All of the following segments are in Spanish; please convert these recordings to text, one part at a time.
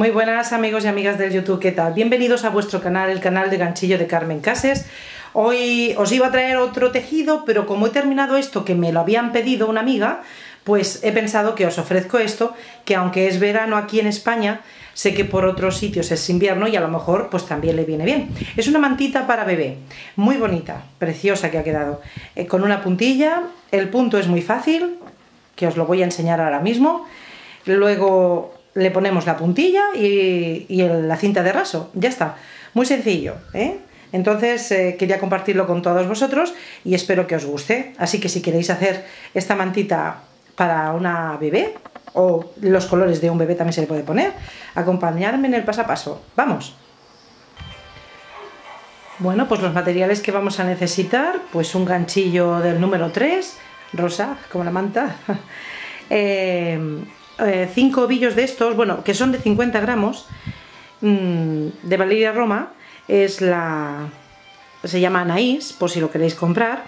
Muy buenas amigos y amigas del YouTube, ¿qué tal? Bienvenidos a vuestro canal, el canal de Ganchillo de Carmen Cases. Hoy os iba a traer otro tejido, pero como he terminado esto que me lo habían pedido una amiga, pues he pensado que os ofrezco esto, que aunque es verano aquí en España, sé que por otros sitios es invierno y a lo mejor pues también le viene bien. Es una mantita para bebé, muy bonita, preciosa que ha quedado, con una puntilla. El punto es muy fácil, que os lo voy a enseñar ahora mismo. Luego le ponemos la puntilla y la cinta de raso, ya está, muy sencillo, ¿eh? Entonces quería compartirlo con todos vosotros y espero que os guste. Así que si queréis hacer esta mantita para una bebé, o los colores de un bebé también se le puede poner, acompañarme en el paso a paso, vamos. Bueno, pues los materiales que vamos a necesitar, pues un ganchillo del número 3, rosa, como la manta, 5 ovillos de estos, bueno, que son de 50 gramos, de Valeria Roma, se llama Anaís, por si lo queréis comprar,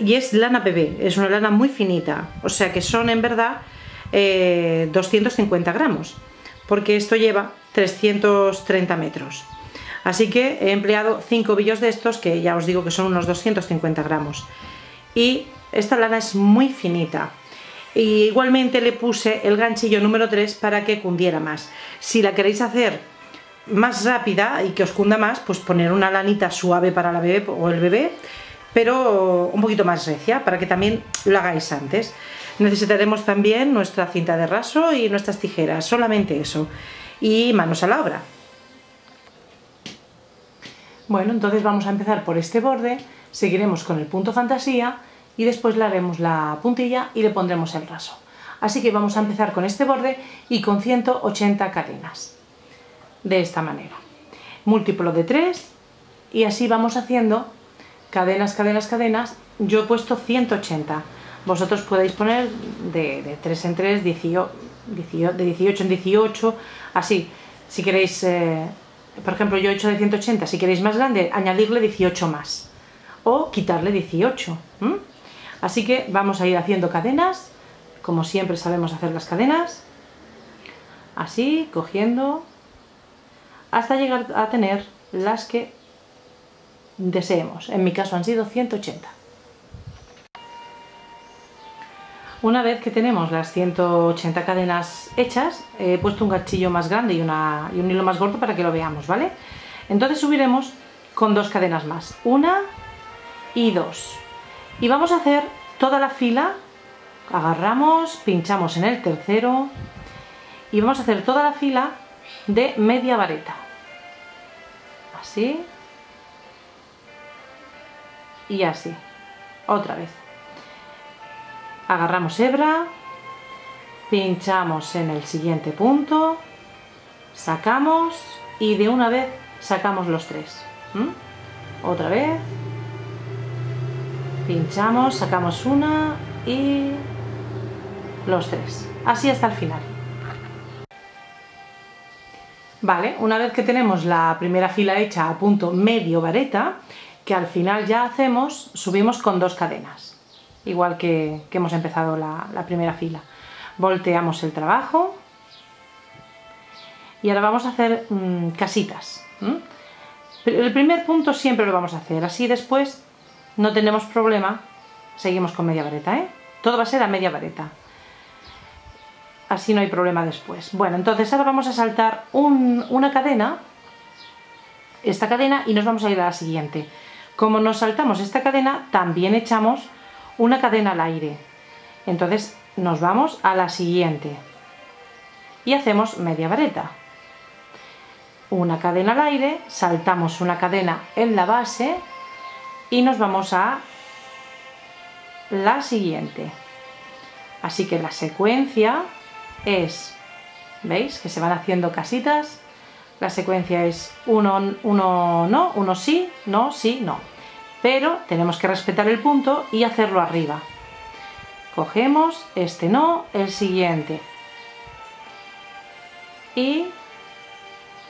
y es lana bebé, es una lana muy finita, o sea que son en verdad 250 gramos, porque esto lleva 330 metros. Así que he empleado 5 ovillos de estos, que ya os digo que son unos 250 gramos, y esta lana es muy finita. Y igualmente le puse el ganchillo número 3 para que cundiera más. Si la queréis hacer más rápida y que os cunda más, pues poner una lanita suave para la bebé o el bebé, pero un poquito más recia, para que también lo hagáis antes. Necesitaremos también nuestra cinta de raso y nuestras tijeras, solamente eso, y manos a la obra. Bueno, entonces vamos a empezar por este borde, seguiremos con el punto fantasía y después le haremos la puntilla y le pondremos el raso. Así que vamos a empezar con este borde y con 180 cadenas, de esta manera, múltiplo de 3, y así vamos haciendo cadenas, cadenas, cadenas. Yo he puesto 180, vosotros podéis poner de 3 en 3, de 18 en 18, así, si queréis, por ejemplo yo he hecho de 180, si queréis más grande, añadirle 18 más, o quitarle 18, Así que vamos a ir haciendo cadenas, como siempre sabemos hacer las cadenas, así, cogiendo, hasta llegar a tener las que deseemos. En mi caso han sido 180. Una vez que tenemos las 180 cadenas hechas, he puesto un ganchillo más grande y un hilo más gordo para que lo veamos, ¿vale? Entonces subiremos con 2 cadenas más, 1 y 2. Y vamos a hacer toda la fila, agarramos, pinchamos en el tercero y vamos a hacer toda la fila de media vareta, así y así, otra vez. Agarramos hebra, pinchamos en el siguiente punto, sacamos y de una vez sacamos los 3. Otra vez. Pinchamos, sacamos una y los 3, así hasta el final. Vale, una vez que tenemos la primera fila hecha a punto medio vareta, que al final ya hacemos, subimos con 2 cadenas, igual que hemos empezado la primera fila. Volteamos el trabajo y ahora vamos a hacer casitas. El primer punto siempre lo vamos a hacer, así después no tenemos problema, seguimos con media vareta, ¿eh? Todo va a ser a media vareta. Así no hay problema después. Bueno, entonces ahora vamos a saltar una cadena, esta cadena, y nos vamos a ir a la siguiente. Como nos saltamos esta cadena, también echamos una cadena al aire. Entonces nos vamos a la siguiente y hacemos media vareta. Una cadena al aire, saltamos una cadena en la base y nos vamos a la siguiente. Así que la secuencia es, ¿veis? Que se van haciendo casitas. La secuencia es uno sí, no, sí, no. Pero tenemos que respetar el punto y hacerlo arriba. Cogemos este no, el siguiente. Y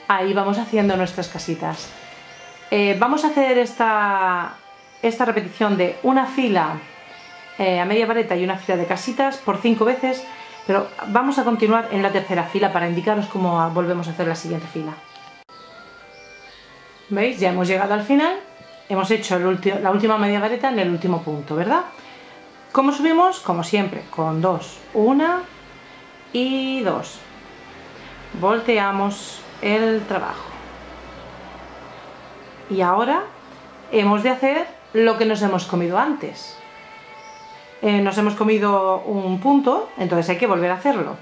ahí vamos haciendo nuestras casitas. Vamos a hacer esta repetición de una fila a media vareta y una fila de casitas por 5 veces, Pero vamos a continuar en la tercera fila para indicaros cómo volvemos a hacer la siguiente fila. ¿Veis? Ya hemos llegado al final. Hemos hecho la última media vareta en el último punto, ¿verdad? ¿Cómo subimos? Como siempre, con 2, 1 y 2. Volteamos el trabajo. Y ahora hemos de hacer lo que nos hemos comido antes. Nos hemos comido un punto, entonces hay que volver a hacerlo.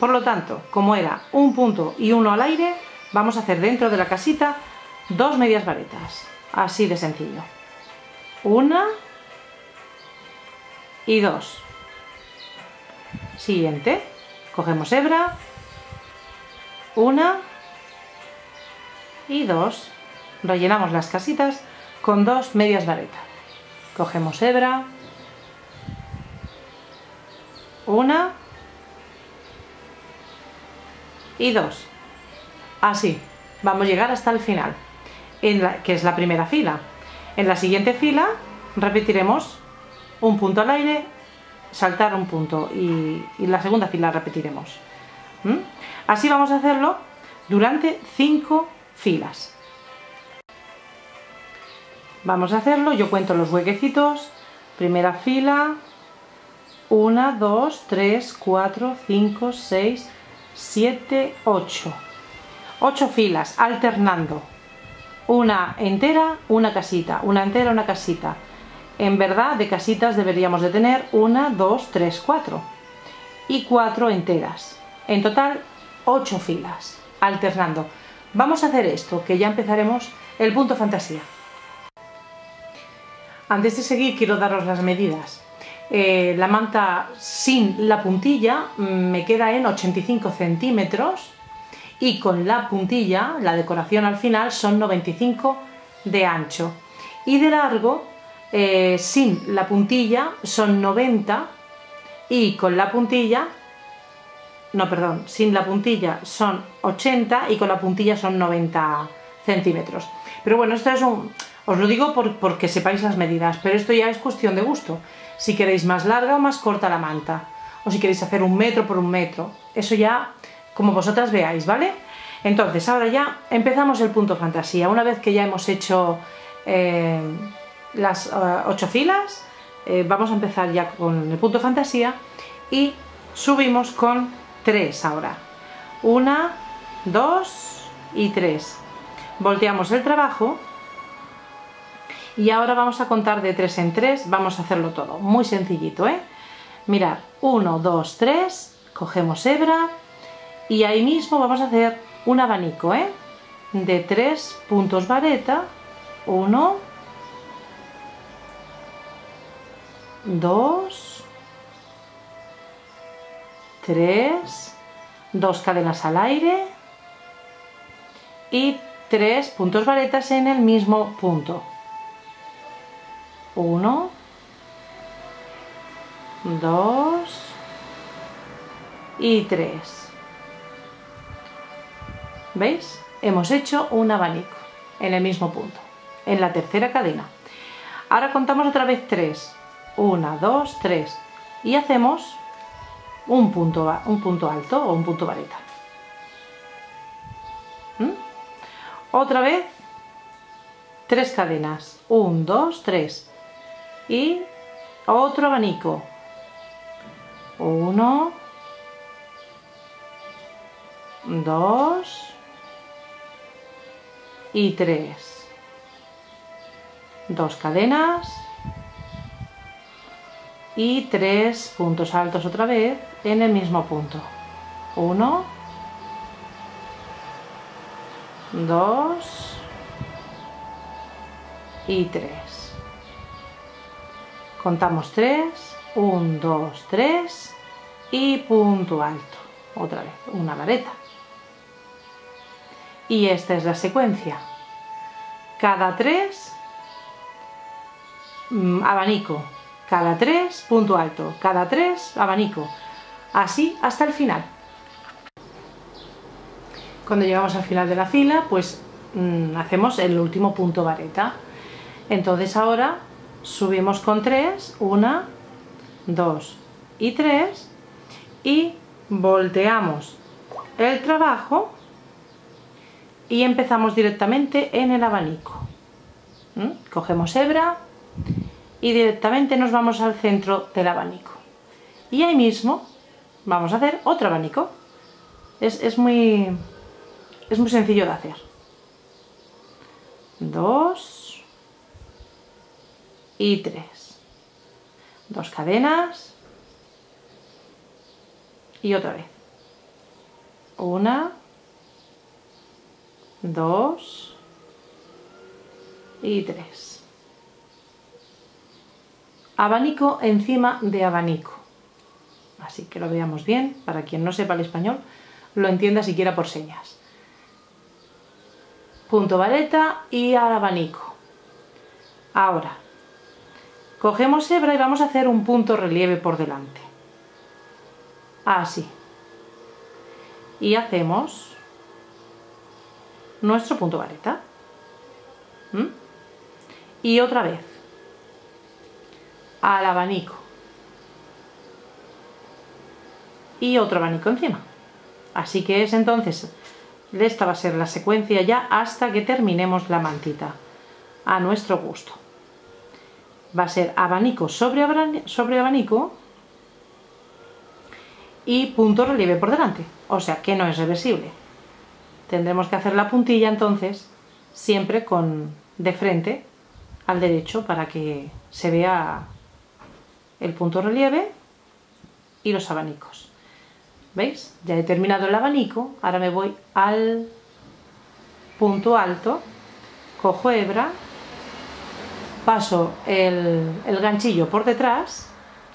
Por lo tanto, como era un punto y uno al aire, vamos a hacer dentro de la casita 2 medias varetas. Así de sencillo. 1 y 2. Siguiente. Cogemos hebra. 1 y 2. Rellenamos las casitas con 2 medias varetas. Cogemos hebra. 1 y 2. Así vamos a llegar hasta el final, que es la primera fila. En la siguiente fila repetiremos un punto al aire, saltar un punto y la segunda fila repetiremos. Así vamos a hacerlo durante 5 filas. Vamos a hacerlo, yo cuento los huequecitos. Primera fila, 1, 2, 3, 4, 5, 6, 7, 8. 8 filas, alternando. Una entera, una casita, una entera, una casita. En verdad, de casitas deberíamos de tener 1, 2, 3, 4. Y 4 enteras. En total, 8 filas, alternando. Vamos a hacer esto, que ya empezaremos el punto fantasía. Antes de seguir, quiero daros las medidas. La manta sin la puntilla me queda en 85 centímetros y con la puntilla, la decoración al final, son 95 de ancho. Y de largo, sin la puntilla, son 90 y con la puntilla... No, perdón, sin la puntilla son 80 y con la puntilla son 90 centímetros. Pero bueno, esto es un... Os lo digo porque sepáis las medidas, pero esto ya es cuestión de gusto. Si queréis más larga o más corta la manta, o si queréis hacer 1 metro por 1 metro, eso ya como vosotras veáis, ¿vale? Entonces, ahora ya empezamos el punto fantasía. Una vez que ya hemos hecho las 8 filas, vamos a empezar ya con el punto fantasía y subimos con 3 ahora. 1, 2 y 3. Volteamos el trabajo. Y ahora vamos a contar de 3 en 3, vamos a hacerlo todo, muy sencillito, ¿eh? Mirad, 1, 2, 3, cogemos hebra y ahí mismo vamos a hacer un abanico, ¿eh? De 3 puntos vareta, 1, 2, 3, 2 cadenas al aire y 3 puntos varetas en el mismo punto. 1, 2 y 3. ¿Veis? Hemos hecho un abanico en el mismo punto, en la tercera cadena. Ahora contamos otra vez 3. 1, 2, 3. Y hacemos un punto alto o un punto vareta. Otra vez 3 cadenas. 1, 2, 3. Y otro abanico. 1, 2 y 3. 2 cadenas y 3 puntos altos otra vez en el mismo punto. 1, 2 y 3. Contamos 3, 1, 2, 3 y punto alto, otra vez, una vareta. Y esta es la secuencia. Cada 3, abanico, cada 3, punto alto, cada 3, abanico. Así hasta el final. Cuando llegamos al final de la fila, pues hacemos el último punto vareta. Entonces ahora subimos con 3, 1, 2 y 3 y volteamos el trabajo y empezamos directamente en el abanico. Cogemos hebra y directamente nos vamos al centro del abanico y ahí mismo vamos a hacer otro abanico. Es muy sencillo de hacer. 2 y 3, 2 cadenas y otra vez 1, 2 y 3, abanico encima de abanico, así que lo veamos bien. Para quien no sepa el español, lo entienda siquiera por señas. Punto vareta y al abanico. Ahora cogemos hebra y vamos a hacer un punto relieve por delante, así, y hacemos nuestro punto vareta. Y otra vez al abanico y otro abanico encima. Así que es entonces, esta va a ser la secuencia ya hasta que terminemos la mantita a nuestro gusto. Va a ser abanico sobre abanico y punto relieve por delante, o sea que no es reversible. Tendremos que hacer la puntilla entonces siempre de frente al derecho para que se vea el punto relieve y los abanicos. ¿Veis? Ya he terminado el abanico, ahora me voy al punto alto, cojo hebra, paso el ganchillo por detrás,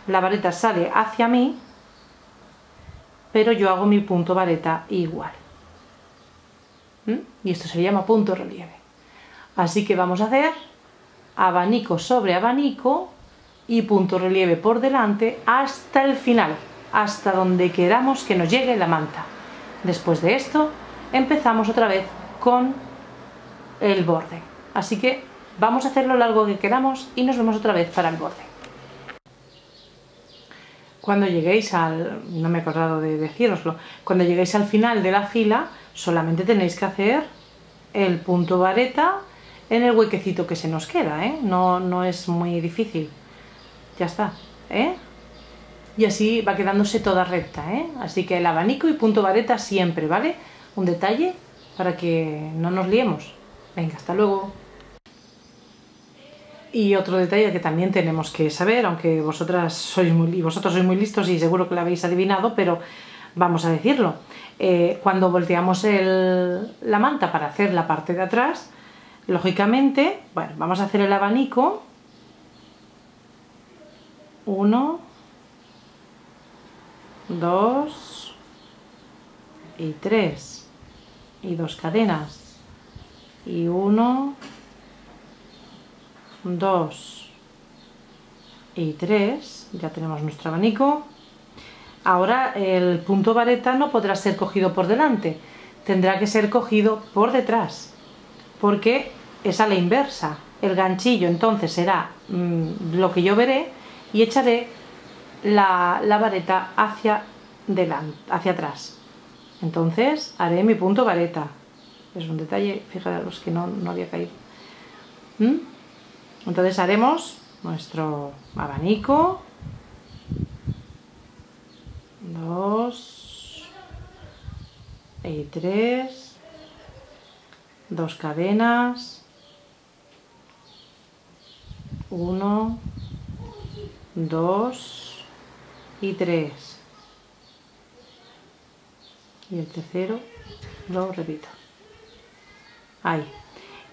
la vareta sale hacia mí, pero yo hago mi punto vareta igual. Y esto se llama punto relieve. Así que vamos a hacer abanico sobre abanico y punto relieve por delante hasta el final, hasta donde queramos que nos llegue la manta. Después de esto empezamos otra vez con el borde, así que vamos a hacer lo largo que queramos y nos vemos otra vez para el borde. Cuando lleguéis al... no me he acordado de decíroslo. Cuando lleguéis al final de la fila solamente tenéis que hacer el punto vareta en el huequecito que se nos queda, ¿eh? No es muy difícil, ya está, ¿eh? Y así va quedándose toda recta, ¿eh? Así que el abanico y punto vareta siempre, ¿vale? Un detalle para que no nos liemos. Venga, hasta luego. Y otro detalle que también tenemos que saber, aunque vosotros sois muy listos y seguro que lo habéis adivinado, pero vamos a decirlo. Cuando volteamos la manta para hacer la parte de atrás, lógicamente, bueno, vamos a hacer el abanico. 1, 2 y 3 y 2 cadenas y 1, 2 y 3. Ya tenemos nuestro abanico. Ahora el punto vareta no podrá ser cogido por delante, tendrá que ser cogido por detrás, porque es a la inversa. El ganchillo entonces será lo que yo veré y echaré la vareta hacia atrás. Entonces haré mi punto vareta. Es un detalle, fijaros que no había caído. Entonces haremos nuestro abanico. 2 y 3, 2 cadenas, 1, 2 y 3, y el tercero lo repito ahí.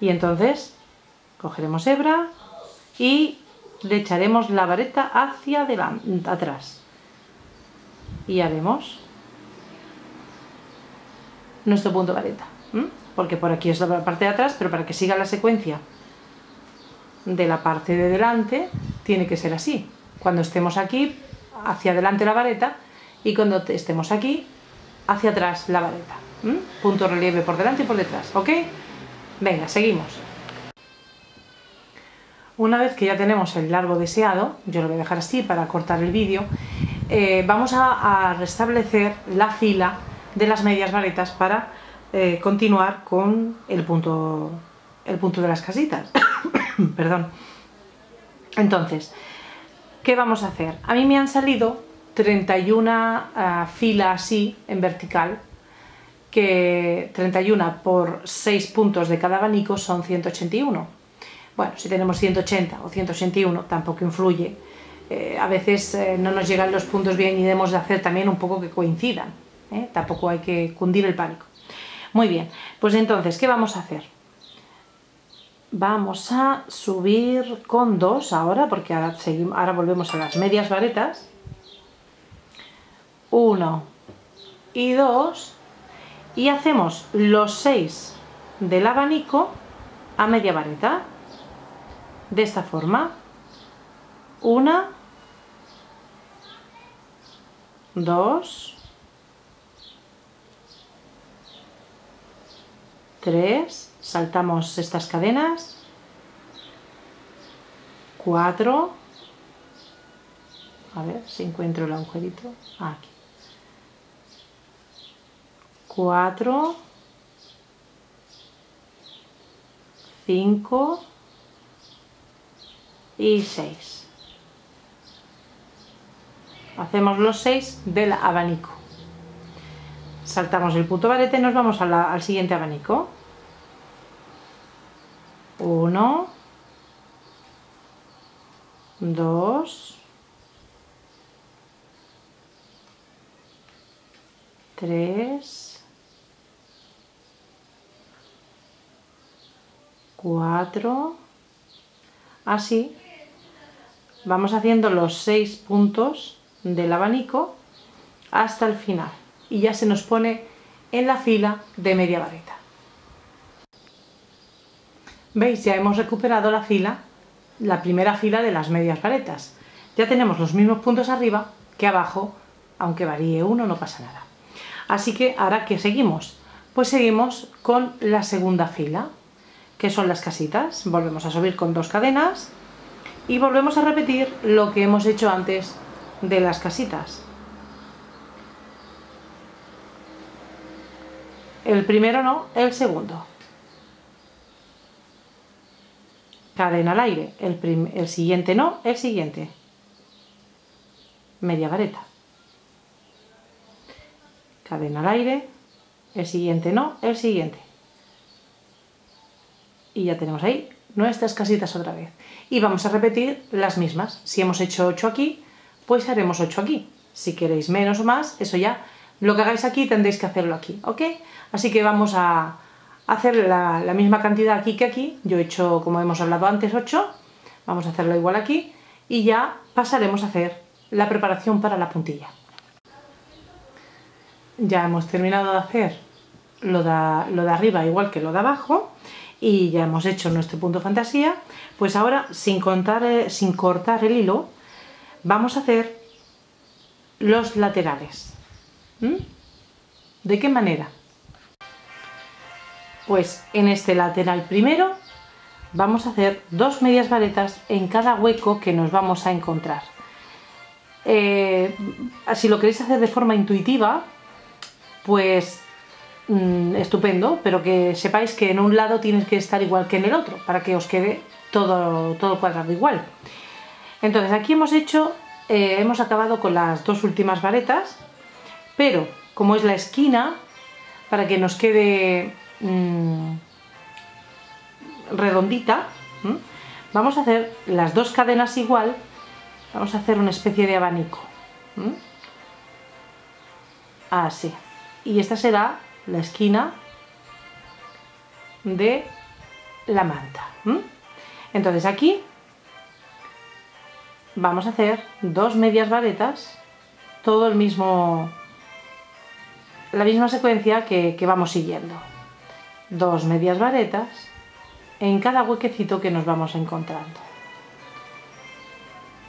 Y entonces cogeremos hebra y le echaremos la vareta hacia adelante, atrás, y haremos nuestro punto vareta, porque por aquí es la parte de atrás, pero para que siga la secuencia de la parte de delante tiene que ser así. Cuando estemos aquí, hacia adelante la vareta, y cuando estemos aquí, hacia atrás la vareta. Punto relieve por delante y por detrás, ¿ok? Venga, seguimos. Una vez que ya tenemos el largo deseado, yo lo voy a dejar así para cortar el vídeo. vamos a restablecer la fila de las medias varetas para continuar con el punto de las casitas. Perdón. Entonces, ¿qué vamos a hacer? A mí me han salido 31 filas así en vertical, que 31 por 6 puntos de cada abanico son 181. Bueno, si tenemos 180 o 181 tampoco influye. A veces no nos llegan los puntos bien y debemos de hacer también un poco que coincidan, ¿eh? Tampoco hay que cundir el pánico. Muy bien, pues entonces, ¿qué vamos a hacer? Vamos a subir con 2 ahora, porque ahora volvemos a las medias varetas. 1 y 2, y hacemos los 6 del abanico a media vareta, de esta forma. 1, 2, 3, saltamos estas cadenas, 4, a ver si encuentro el agujerito, aquí, 4, 5 y 6. Hacemos los 6 del abanico, saltamos el punto varete y nos vamos a al siguiente abanico. 1, 2, 3, 4, así vamos haciendo los 6 puntos del abanico hasta el final y ya se nos pone en la fila de media vareta. ¿Veis? Ya hemos recuperado la primera fila de las medias varetas. Ya tenemos los mismos puntos arriba que abajo, aunque varíe uno no pasa nada. Así que ahora ¿qué seguimos? Pues seguimos con la segunda fila, que son las casitas. Volvemos a subir con 2 cadenas y volvemos a repetir lo que hemos hecho antes de las casitas. El primero no, el segundo. Cadena al aire, el siguiente no, el siguiente. Media vareta. Cadena al aire, el siguiente no, el siguiente. Y ya tenemos ahí nuestras casitas otra vez. Y vamos a repetir las mismas. Si hemos hecho 8 aquí, pues haremos 8 aquí. Si queréis menos o más, eso ya, lo que hagáis aquí tendréis que hacerlo aquí, ¿ok? Así que vamos a hacer la misma cantidad aquí que aquí. Yo he hecho, como hemos hablado antes, 8. Vamos a hacerlo igual aquí y ya pasaremos a hacer la preparación para la puntilla. Ya hemos terminado de hacer lo de arriba igual que lo de abajo y ya hemos hecho nuestro punto fantasía. Pues ahora, sin cortar el hilo, vamos a hacer los laterales. ¿De qué manera? Pues en este lateral primero vamos a hacer 2 medias varetas en cada hueco que nos vamos a encontrar. Si lo queréis hacer de forma intuitiva, pues estupendo, pero que sepáis que en un lado tienes que estar igual que en el otro para que os quede todo cuadrado igual. Entonces aquí hemos acabado con las 2 últimas varetas, pero como es la esquina, para que nos quede redondita, vamos a hacer las 2 cadenas igual, vamos a hacer una especie de abanico, así, y esta será la esquina de la manta. Entonces aquí vamos a hacer 2 medias varetas, todo la misma secuencia que vamos siguiendo. 2 medias varetas en cada huequecito que nos vamos encontrando.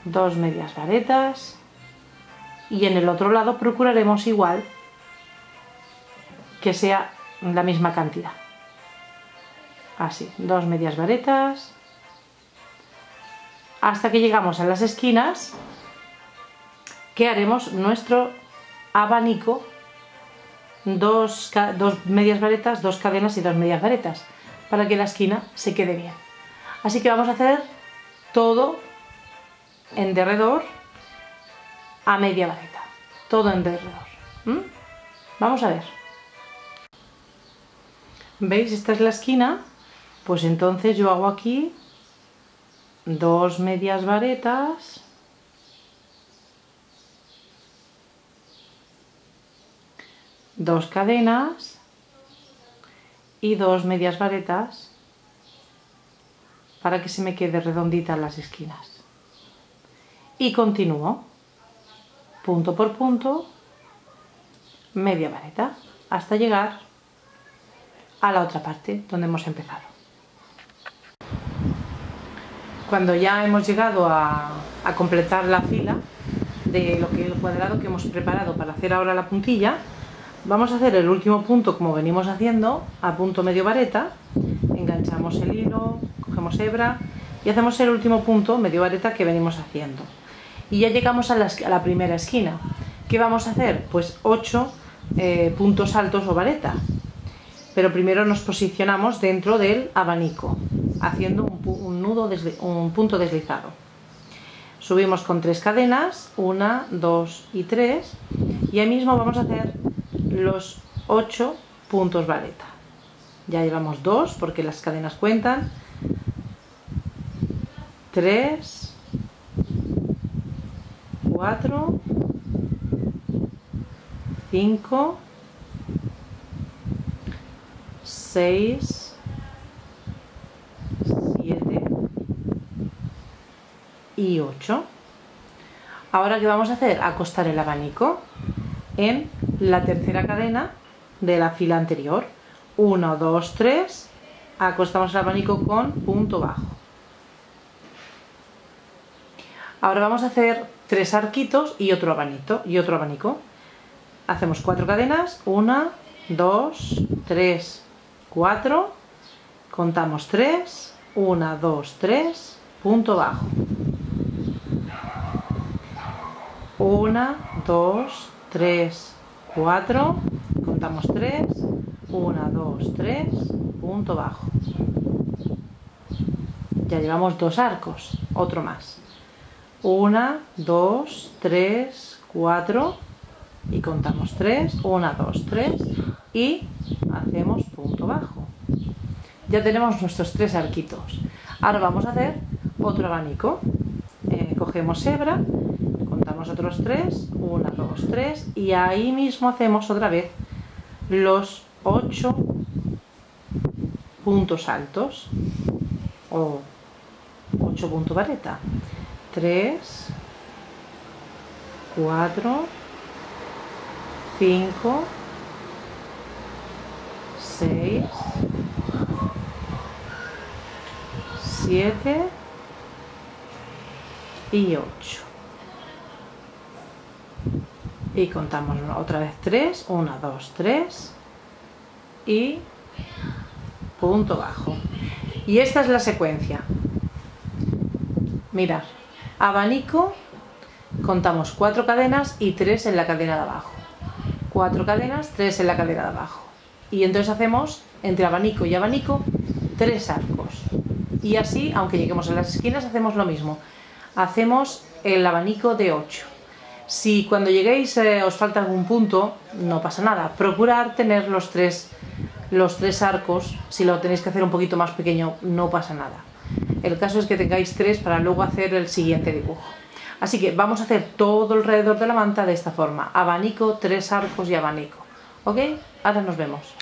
2 medias varetas y en el otro lado procuraremos igual que sea la misma cantidad. Así, 2 medias varetas, hasta que llegamos a las esquinas, que haremos nuestro abanico, dos medias varetas, dos cadenas y dos medias varetas, para que la esquina se quede bien. Así que vamos a hacer todo en derredor a media vareta, todo en derredor. Vamos a ver. ¿Veis? Esta es la esquina. Pues entonces yo hago aquí dos medias varetas . Dos cadenas y dos medias varetas para que se me quede redondita en las esquinas. Y continúo punto por punto, media vareta, hasta llegar a la otra parte donde hemos empezado. Cuando ya hemos llegado a completar la fila de lo que es el cuadrado que hemos preparado para hacer ahora la puntilla, vamos a hacer el último punto como venimos haciendo, a punto medio vareta, enganchamos el hilo, cogemos hebra y hacemos el último punto medio vareta que venimos haciendo. Y ya llegamos a la primera esquina. ¿Qué vamos a hacer? Pues 8 puntos altos o vareta. Pero primero nos posicionamos dentro del abanico, haciendo un nudo, un punto deslizado. Subimos con 3 cadenas, 1, 2 y 3, y ahí mismo vamos a hacer los 8 puntos vareta. Ya llevamos 2 porque las cadenas cuentan. 3, 4, 5, 6, 7 y 8. Ahora, ¿qué vamos a hacer? Acostar el abanico en la tercera cadena de la fila anterior. 1, 2, 3, acostamos el abanico con punto bajo. Ahora vamos a hacer 3 arquitos y otro abanico. Hacemos 4 cadenas, 1, 2, 3, 4, contamos 3, 1, 2, 3, punto bajo. 1, 2, 3, 4, contamos 3, 1, 2, 3, punto bajo. Ya llevamos 2 arcos, otro más. 1, 2, 3, 4 y contamos 3, 1, 2, 3 y hacemos punto bajo. Ya tenemos nuestros 3 arquitos. Ahora vamos a hacer otro abanico. Cogemos hebra, contamos otros 3, 1, 2, 3 y ahí mismo hacemos otra vez los 8 puntos altos o 8 puntos vareta. 3, 4, 5, 6, 7 y 8. Y contamos otra vez 3, 1, 2, 3 y punto bajo. Y esta es la secuencia. Mirad. Abanico, contamos 4 cadenas y 3 en la cadena de abajo. 4 cadenas, 3 en la cadena de abajo. Y entonces hacemos entre abanico y abanico 3 arcos. Y así, aunque lleguemos a las esquinas, hacemos lo mismo. Hacemos el abanico de 8. Si cuando lleguéis os falta algún punto, no pasa nada. Procurar tener los tres arcos. Si lo tenéis que hacer un poquito más pequeño, no pasa nada. El caso es que tengáis 3 para luego hacer el siguiente dibujo. Así que vamos a hacer todo alrededor de la manta de esta forma. Abanico, 3 arcos y abanico. ¿Ok? Ahora nos vemos.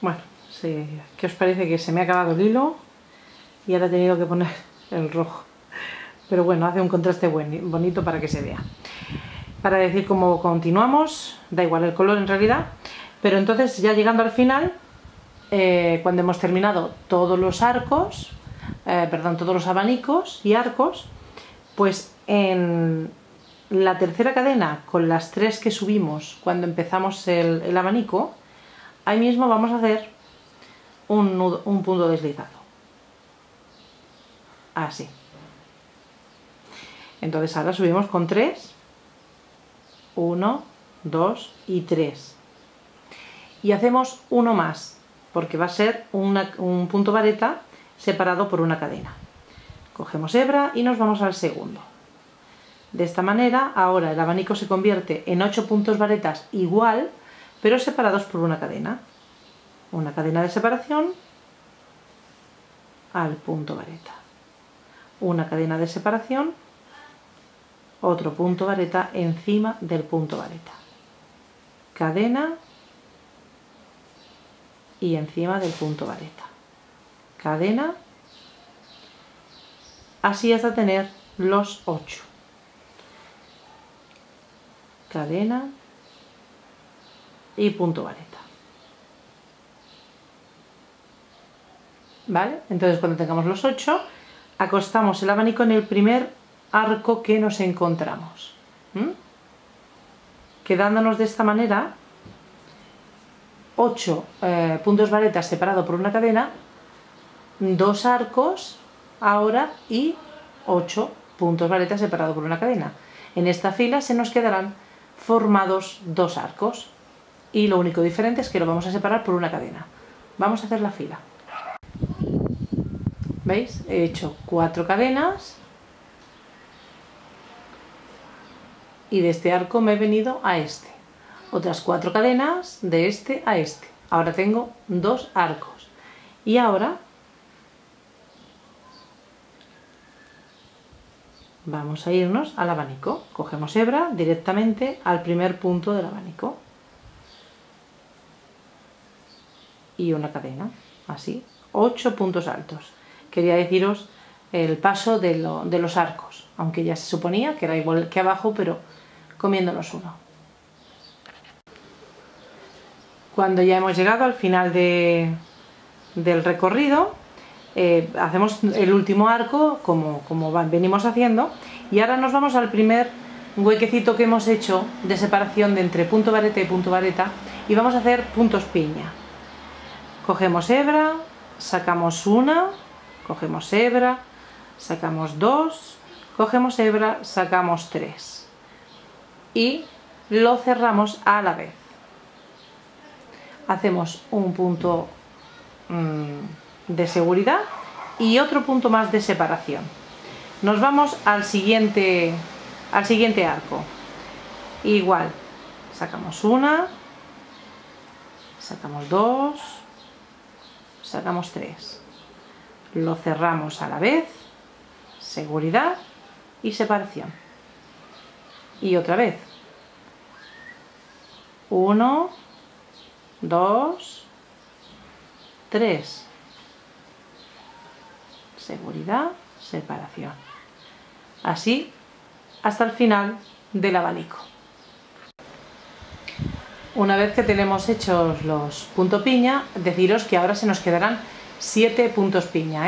Bueno, sí, ¿qué os parece? Que se me ha acabado el hilo y ahora he tenido que poner el rojo. Pero bueno, hace un contraste bonito para que se vea. Para decir cómo continuamos, da igual el color en realidad. Pero entonces ya llegando al final, cuando hemos terminado todos los arcos, todos los abanicos y arcos, pues en la tercera cadena, con las 3 que subimos cuando empezamos el abanico, ahí mismo vamos a hacer un nudo, un punto deslizado. Así. Entonces ahora subimos con 3, 1, 2 y 3. Y hacemos uno más, porque va a ser un punto vareta separado por una cadena. Cogemos hebra y nos vamos al segundo. De esta manera, ahora el abanico se convierte en 8 puntos varetas igual, pero separados por una cadena. Una cadena de separación al punto vareta. Una cadena de separación, otro punto vareta encima del punto vareta. Cadena y encima del punto vareta. Cadena. Así hasta tener los 8. Cadena y punto vareta. ¿Vale? Entonces cuando tengamos los 8, acostamos el abanico en el primer arco que nos encontramos. Quedándonos de esta manera 8 puntos varetas separados por una cadena, 2 arcos ahora y 8 puntos varetas separados por una cadena. En esta fila se nos quedarán formados 2 arcos y lo único diferente es que lo vamos a separar por una cadena. Vamos a hacer la fila. ¿Veis? He hecho 4 cadenas y de este arco me he venido a este. Otras 4 cadenas de este a este. Ahora tengo 2 arcos. Y ahora vamos a irnos al abanico. Cogemos hebra directamente al primer punto del abanico. Y una cadena. Así. 8 puntos altos. Quería deciros el paso de los arcos, aunque ya se suponía que era igual que abajo, pero comiéndonos uno. Cuando ya hemos llegado al final del recorrido, hacemos el último arco como venimos haciendo, y ahora nos vamos al primer huequecito que hemos hecho de separación de entre punto vareta y punto vareta, y vamos a hacer puntos piña. Cogemos hebra, sacamos una, cogemos hebra, sacamos 2, cogemos hebra, sacamos 3 y lo cerramos a la vez. Hacemos un punto de seguridad y otro punto más de separación. Nos vamos al siguiente arco. Igual, sacamos una, sacamos 2, sacamos 3. Lo cerramos a la vez, seguridad y separación. Y otra vez. 1, 2, 3. Seguridad, separación. Así hasta el final del abanico. Una vez que tenemos hechos los puntos piña, deciros que ahora se nos quedarán 7 puntos piña,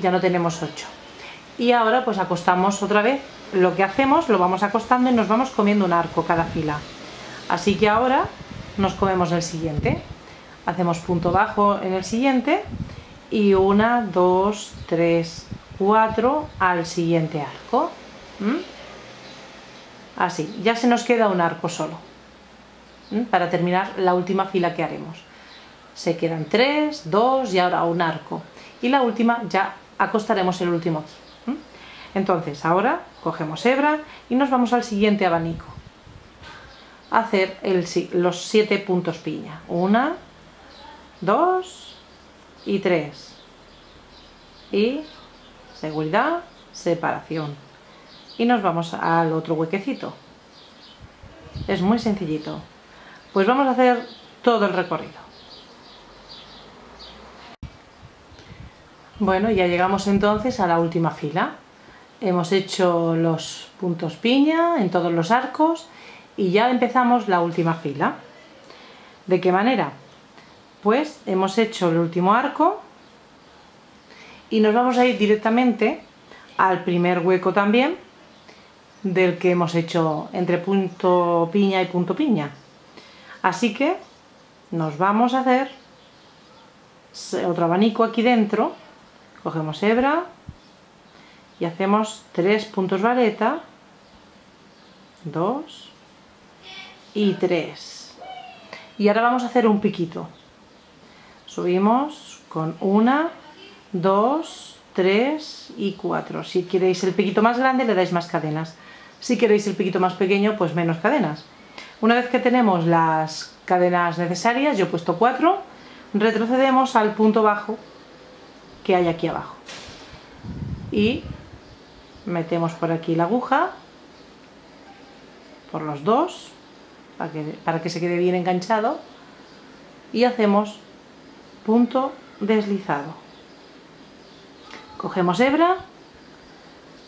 ya no tenemos 8. Y ahora pues acostamos otra vez, lo que hacemos lo vamos acostando y nos vamos comiendo un arco cada fila. Así que ahora nos comemos el siguiente, hacemos punto bajo en el siguiente y 1, 2, 3, 4 al siguiente arco. Así, ya se nos queda un arco solo, para terminar la última fila que haremos. Se quedan 3, 2 y ahora un arco. Y la última ya acostaremos el último aquí. Entonces ahora cogemos hebra y nos vamos al siguiente abanico. A hacer los 7 puntos piña. 1, 2 y 3. Y seguridad, separación. Y nos vamos al otro huequecito. Es muy sencillito. Pues vamos a hacer todo el recorrido. Bueno, ya llegamos entonces a la última fila. Hemos hecho los puntos piña en todos los arcos y ya empezamos la última fila. ¿De qué manera? Pues hemos hecho el último arco y nos vamos a ir directamente al primer hueco también del que hemos hecho entre punto piña y punto piña. Así que nos vamos a hacer otro abanico aquí dentro. Cogemos hebra y hacemos 3 puntos vareta, 2 y 3. Y ahora vamos a hacer un piquito. Subimos con 1, 2, 3 y 4. Si queréis el piquito más grande le dais más cadenas. Si queréis el piquito más pequeño pues menos cadenas. Una vez que tenemos las cadenas necesarias, yo he puesto 4, retrocedemos al punto bajo que hay aquí abajo y metemos por aquí la aguja por los dos para que se quede bien enganchado y hacemos punto deslizado, cogemos hebra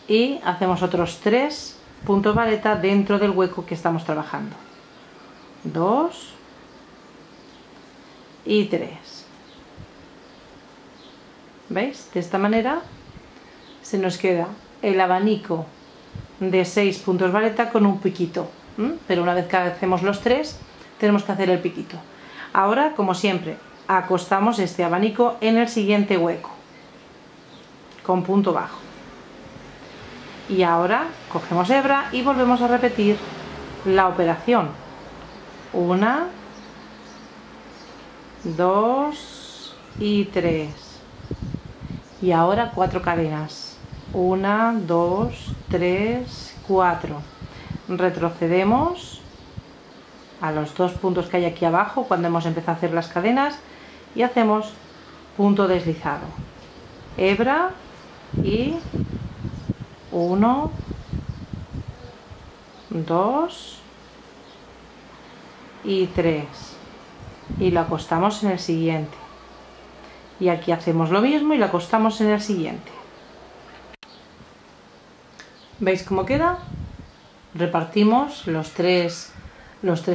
y hacemos otros 3 puntos vareta dentro del hueco que estamos trabajando, 2 y 3. ¿Veis? De esta manera se nos queda el abanico de 6 puntos vareta con un piquito, pero una vez que hacemos los 3 tenemos que hacer el piquito. Ahora, como siempre, acostamos este abanico en el siguiente hueco con punto bajo y ahora cogemos hebra y volvemos a repetir la operación, 1, 2 y 3 y ahora 4 cadenas, 1, 2, 3, 4. Retrocedemos a los 2 puntos que hay aquí abajo cuando hemos empezado a hacer las cadenas y hacemos punto deslizado, hebra y 1, 2 y 3 y lo acostamos en el siguiente y aquí hacemos lo mismo y lo acostamos en el siguiente. ¿Veis cómo queda? Repartimos los tres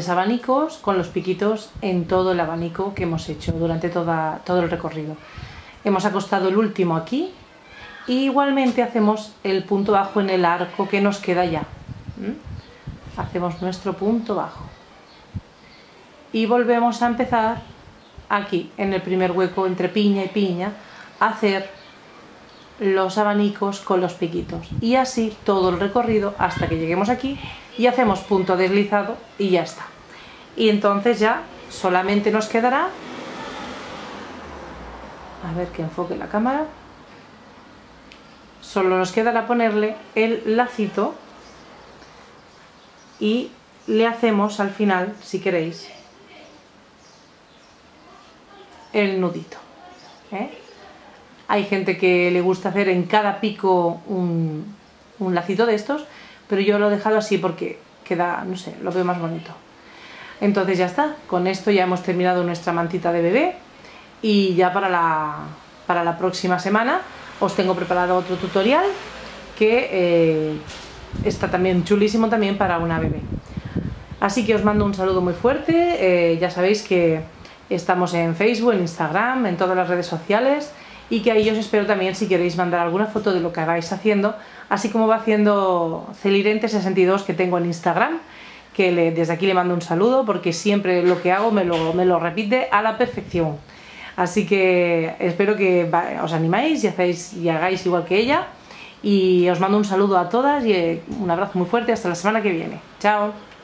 abanicos con los piquitos en todo el abanico que hemos hecho durante todo el recorrido. Hemos acostado el último aquí y igualmente hacemos el punto bajo en el arco que nos queda ya. Hacemos nuestro punto bajo y volvemos a empezar aquí en el primer hueco entre piña y piña a hacer los abanicos con los piquitos y así todo el recorrido hasta que lleguemos aquí y hacemos punto deslizado y ya está. Y entonces ya solamente nos quedará, a ver que enfoque la cámara, solo nos quedará ponerle el lacito y le hacemos al final, si queréis, el nudito, Hay gente que le gusta hacer en cada pico un lacito de estos, pero yo lo he dejado así porque queda, no sé, lo veo más bonito. Entonces ya está, con esto ya hemos terminado nuestra mantita de bebé y ya para la próxima semana os tengo preparado otro tutorial que está también chulísimo también para una bebé. Así que os mando un saludo muy fuerte, ya sabéis que estamos en Facebook, en Instagram, en todas las redes sociales y que ahí os espero también si queréis mandar alguna foto de lo que vais haciendo, así como va haciendo Celirente62 que tengo en Instagram, que desde aquí le mando un saludo porque siempre lo que hago me lo repite a la perfección. Así que espero que os animáis y hagáis igual que ella y os mando un saludo a todas y un abrazo muy fuerte hasta la semana que viene. Chao.